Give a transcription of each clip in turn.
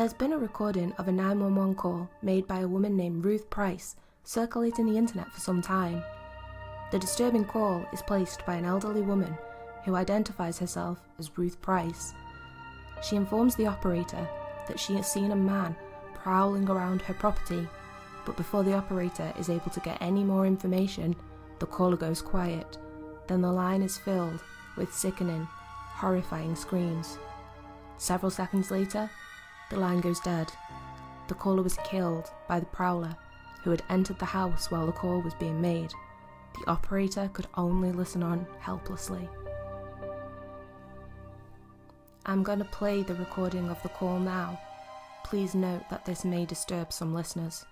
There's been a recording of a 911 call made by a woman named Ruth Price circulating the internet for some time. The disturbing call is placed by an elderly woman who identifies herself as Ruth Price. She informs the operator that she has seen a man prowling around her property, but before the operator is able to get any more information, the caller goes quiet. Then the line is filled with sickening, horrifying screams. Several seconds later, the line goes dead. The caller was killed by the prowler, who had entered the house while the call was being made. The operator could only listen on helplessly. I'm going to play the recording of the call now. Please note that this may disturb some listeners.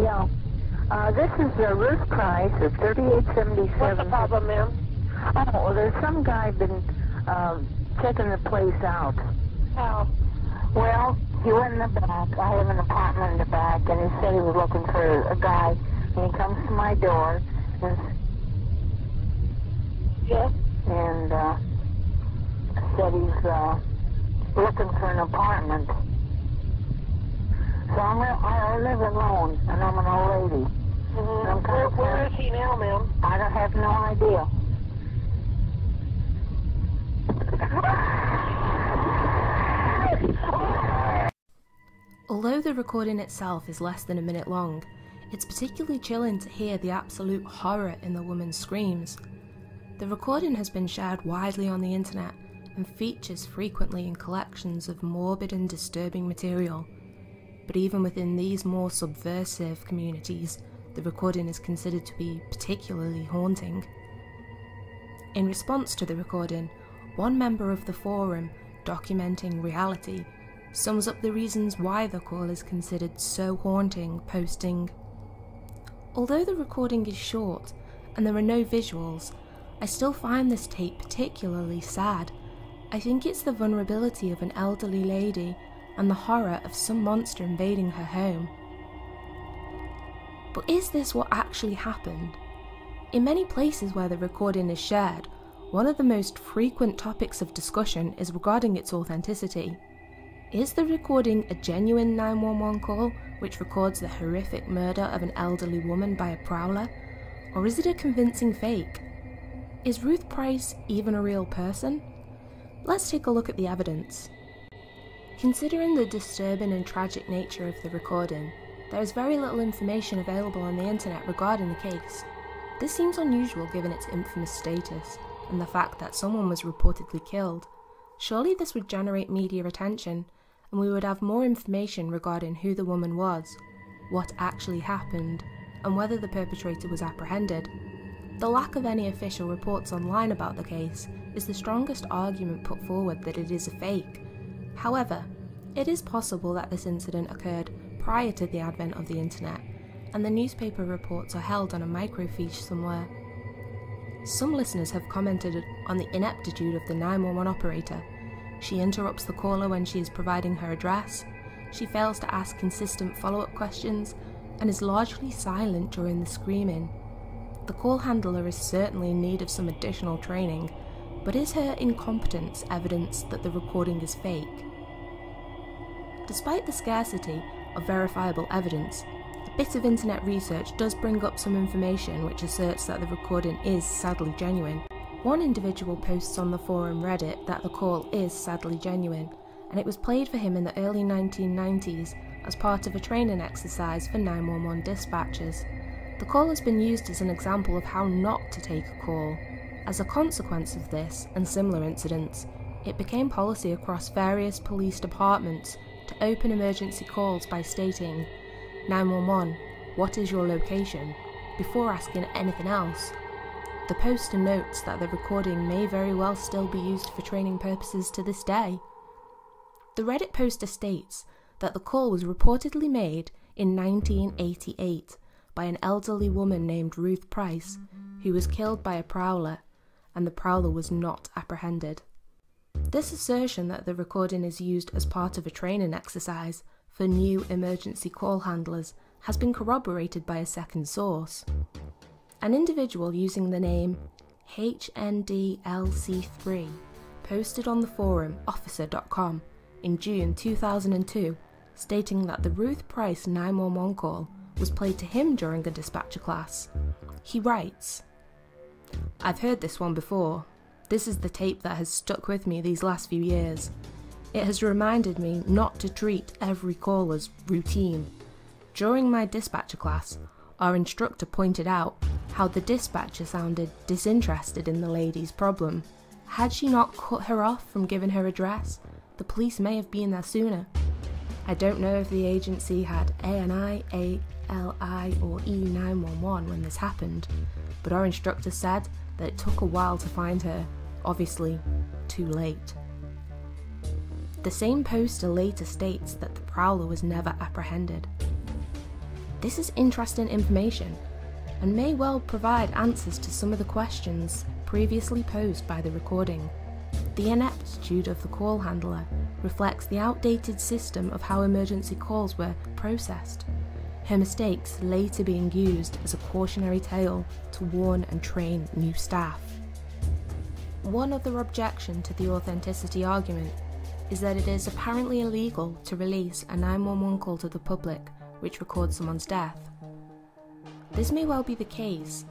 Yeah. This is Ruth Price of 3877. What's the problem, ma'am? Oh, there's some guy been checking the place out. How? Well, he went in the back. I have an apartment in the back, and he said he was looking for a guy. And he comes to my door. And, yes? And said he's looking for an apartment. So I live alone, and I'm an old lady. Mm-hmm. And I'm where is he now, ma'am? I don't have no idea. Although the recording itself is less than a minute long, it's particularly chilling to hear the absolute horror in the woman's screams. The recording has been shared widely on the internet and features frequently in collections of morbid and disturbing material. But even within these more subversive communities, the recording is considered to be particularly haunting. In response to the recording, one member of the forum, Documenting Reality, sums up the reasons why the call is considered so haunting, posting, "Although the recording is short and there are no visuals, I still find this tape particularly sad. I think it's the vulnerability of an elderly lady and the horror of some monster invading her home. But is this what actually happened?" In many places where the recording is shared, one of the most frequent topics of discussion is regarding its authenticity. Is the recording a genuine 911 call which records the horrific murder of an elderly woman by a prowler, or is it a convincing fake? Is Ruth Price even a real person? Let's take a look at the evidence. Considering the disturbing and tragic nature of the recording, there is very little information available on the internet regarding the case. This seems unusual given its infamous status and the fact that someone was reportedly killed. Surely this would generate media attention, and we would have more information regarding who the woman was, what actually happened, and whether the perpetrator was apprehended. The lack of any official reports online about the case is the strongest argument put forward that it is a fake. However, it is possible that this incident occurred prior to the advent of the internet, and the newspaper reports are held on a microfiche somewhere. Some listeners have commented on the ineptitude of the 911 operator. She interrupts the caller when she is providing her address, she fails to ask consistent follow-up questions, and is largely silent during the screaming. The call handler is certainly in need of some additional training, but is her incompetence evidence that the recording is fake? Despite the scarcity of verifiable evidence, a bit of internet research does bring up some information which asserts that the recording is sadly genuine. One individual posts on the forum Reddit that the call is sadly genuine, and it was played for him in the early 1990s as part of a training exercise for 911 dispatchers. The call has been used as an example of how not to take a call. As a consequence of this and similar incidents, it became policy across various police departments to open emergency calls by stating, "911, what is your location?" before asking anything else. The poster notes that the recording may very well still be used for training purposes to this day. The Reddit poster states that the call was reportedly made in 1988 by an elderly woman named Ruth Price, who was killed by a prowler, and the prowler was not apprehended. This assertion that the recording is used as part of a training exercise for new emergency call handlers has been corroborated by a second source. An individual using the name HNDLC3 posted on the forum officer.com in June 2002, stating that the Ruth Price 911 call was played to him during a dispatcher class. He writes, "I've heard this one before. This is the tape that has stuck with me these last few years. It has reminded me not to treat every call as routine. During my dispatcher class, our instructor pointed out how the dispatcher sounded disinterested in the lady's problem. Had she not cut her off from giving her address, the police may have been there sooner. I don't know if the agency had ANI, ALI or E911 when this happened, but our instructor said that it took a while to find her, obviously too late." The same poster later states that the prowler was never apprehended. This is interesting information, and may well provide answers to some of the questions previously posed by the recording. The ineptitude of the call handler reflects the outdated system of how emergency calls were processed, her mistakes later being used as a cautionary tale to warn and train new staff. One other objection to the authenticity argument is that it is apparently illegal to release a 911 call to the public which records someone's death. This may well be the case,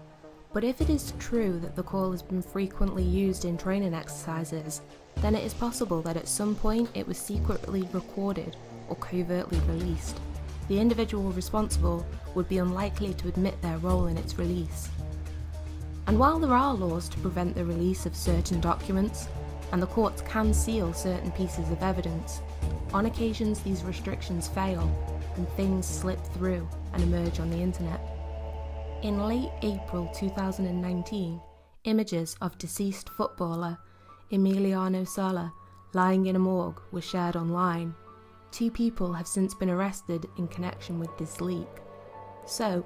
but if it is true that the call has been frequently used in training exercises, then it is possible that at some point it was secretly recorded or covertly released. The individual responsible would be unlikely to admit their role in its release. And while there are laws to prevent the release of certain documents, and the courts can seal certain pieces of evidence, on occasions these restrictions fail and things slip through and emerge on the internet. In late April 2019, images of deceased footballer Emiliano Sala lying in a morgue were shared online. Two people have since been arrested in connection with this leak. So,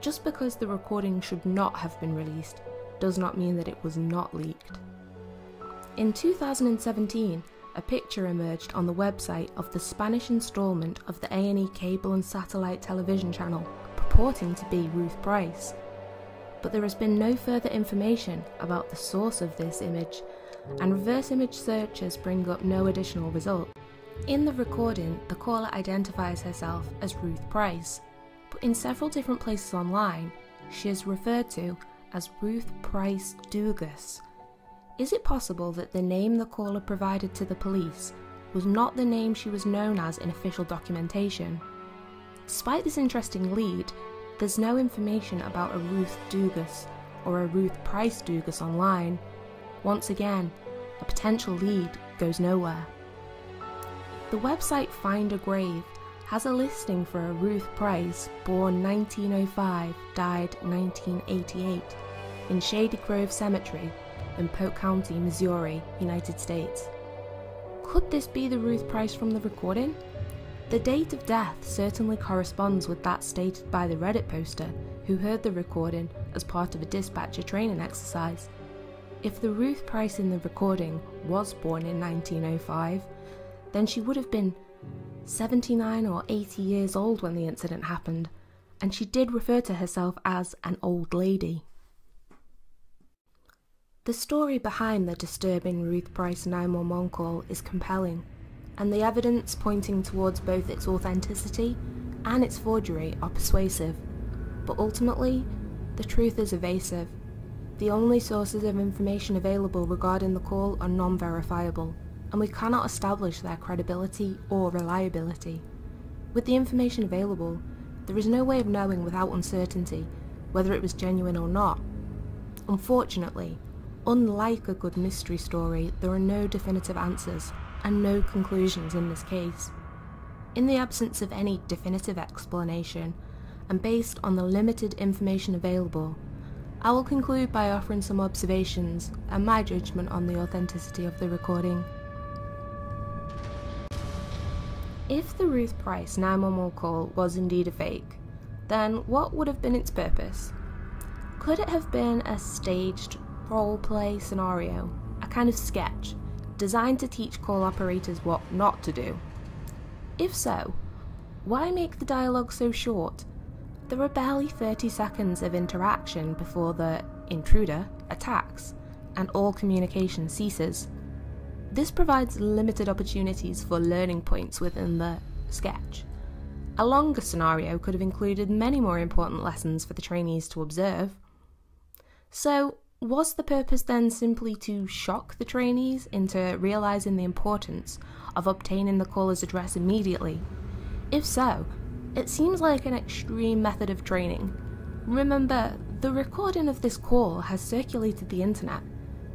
just because the recording should not have been released does not mean that it was not leaked. In 2017, a picture emerged on the website of the Spanish installment of the A&E cable and satellite television channel, purporting to be Ruth Price, but there has been no further information about the source of this image, and reverse image searches bring up no additional result. In the recording, the caller identifies herself as Ruth Price, but in several different places online, she is referred to as Ruth Price Dugas. Is it possible that the name the caller provided to the police was not the name she was known as in official documentation? Despite this interesting lead, there's no information about a Ruth Dugas or a Ruth Price Dugas online. Once again, a potential lead goes nowhere. The website Find a Grave has a listing for a Ruth Price, born 1905, died 1988, in Shady Grove Cemetery in Polk County, Missouri, United States. Could this be the Ruth Price from the recording? The date of death certainly corresponds with that stated by the Reddit poster, who heard the recording as part of a dispatcher training exercise. If the Ruth Price in the recording was born in 1905, then she would have been 79 or 80 years old when the incident happened, and she did refer to herself as an old lady. The story behind the disturbing Ruth Price 911 call is compelling, and the evidence pointing towards both its authenticity and its forgery are persuasive, but ultimately, the truth is evasive. The only sources of information available regarding the call are non-verifiable, and we cannot establish their credibility or reliability. With the information available, there is no way of knowing without uncertainty whether it was genuine or not. Unfortunately, unlike a good mystery story, there are no definitive answers and no conclusions in this case. In the absence of any definitive explanation, and based on the limited information available, I will conclude by offering some observations and my judgment on the authenticity of the recording. If the Ruth Price 911 call was indeed a fake, then what would have been its purpose? Could it have been a staged role-play scenario, a kind of sketch, designed to teach call operators what not to do? If so, why make the dialogue so short? There are barely 30 seconds of interaction before the intruder attacks and all communication ceases. This provides limited opportunities for learning points within the sketch. A longer scenario could have included many more important lessons for the trainees to observe. So, was the purpose then simply to shock the trainees into realising the importance of obtaining the caller's address immediately? If so, it seems like an extreme method of training. Remember, the recording of this call has circulated the internet,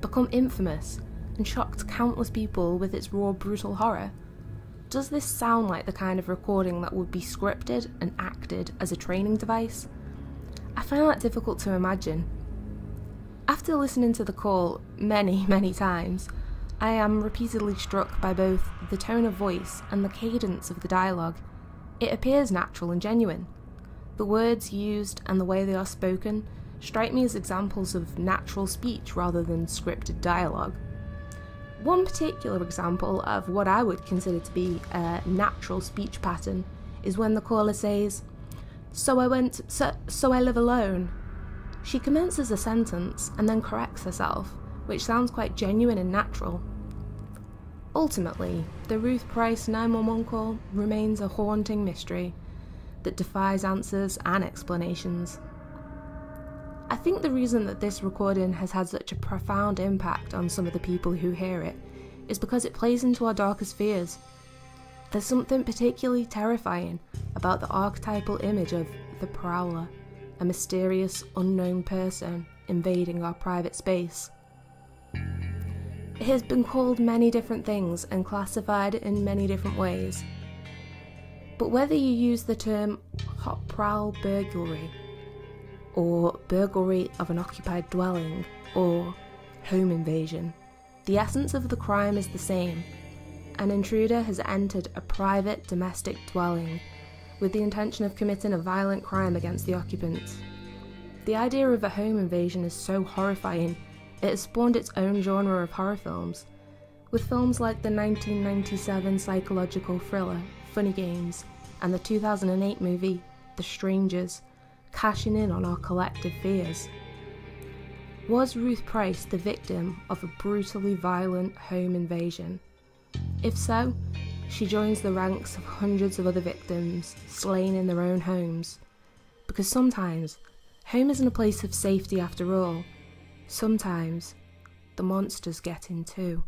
become infamous, and shocked countless people with its raw, brutal horror. Does this sound like the kind of recording that would be scripted and acted as a training device? I find that difficult to imagine. After listening to the call many times, I am repeatedly struck by both the tone of voice and the cadence of the dialogue. It appears natural and genuine. The words used and the way they are spoken strike me as examples of natural speech rather than scripted dialogue. One particular example of what I would consider to be a natural speech pattern is when the caller says, so I live alone. She commences a sentence and then corrects herself, which sounds quite genuine and natural. Ultimately, the Ruth Price 911 call remains a haunting mystery that defies answers and explanations. I think the reason that this recording has had such a profound impact on some of the people who hear it is because it plays into our darkest fears. There's something particularly terrifying about the archetypal image of the prowler, a mysterious, unknown person invading our private space. It has been called many different things and classified in many different ways. But whether you use the term hot prowl burglary, or burglary of an occupied dwelling, or home invasion, the essence of the crime is the same. An intruder has entered a private domestic dwelling with the intention of committing a violent crime against the occupants. The idea of a home invasion is so horrifying, it has spawned its own genre of horror films, with films like the 1997 psychological thriller Funny Games and the 2008 movie The Strangers cashing in on our collective fears. Was Ruth Price the victim of a brutally violent home invasion? If so, she joins the ranks of hundreds of other victims slain in their own homes. Because sometimes, home isn't a place of safety after all. Sometimes, the monsters get in too.